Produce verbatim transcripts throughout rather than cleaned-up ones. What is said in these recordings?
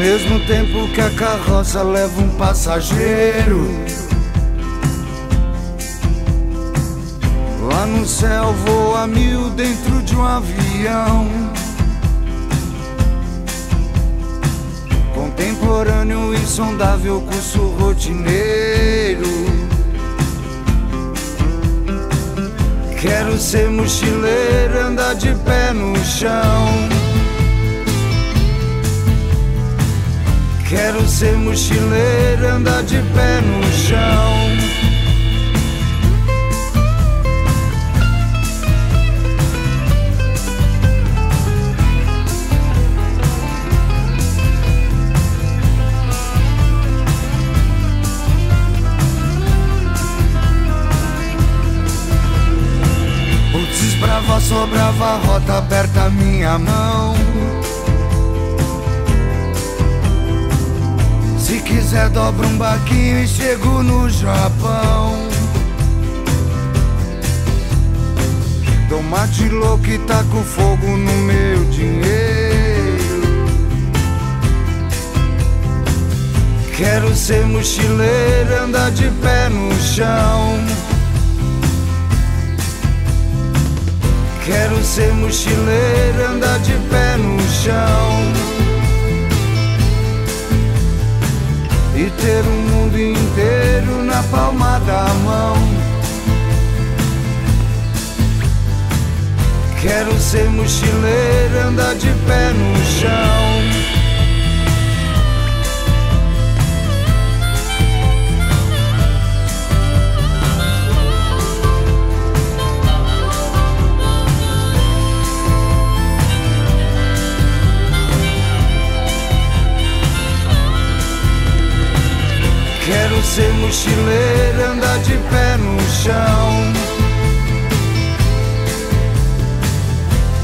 mesmo tempo que a carroça leva um passageiro, lá no céu voa mil dentro de um avião, contemporâneo, insondável, curso rotineiro. Quero ser mochileiro, andar de pé no chão. Quero ser mochileiro, andar de pé no chão. Putz, brava, sou brava, rota aberta, minha mão. Se quiser dobro um barquinho e chego no Japão. Dou mate louco e taco fogo no meu dinheiro. Quero ser mochileiro, andar de pé no chão. Quero ser mochileiro, andar de pé no chão. E ter o mundo inteiro na palma da mão. Quero ser mochileiro, andar de pé no chão. Quero ser mochileiro, andar de pé no chão.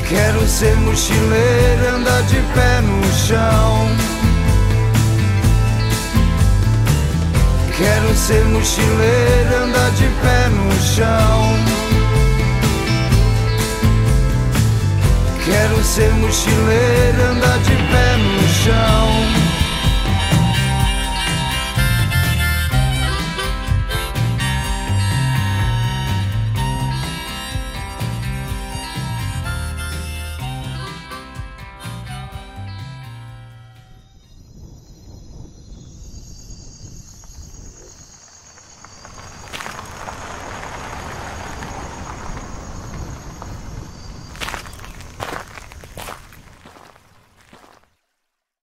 Quero ser mochileiro, andar de pé no chão. Quero ser mochileiro, andar de pé no chão. Quero ser mochileiro, andar de pé no chão.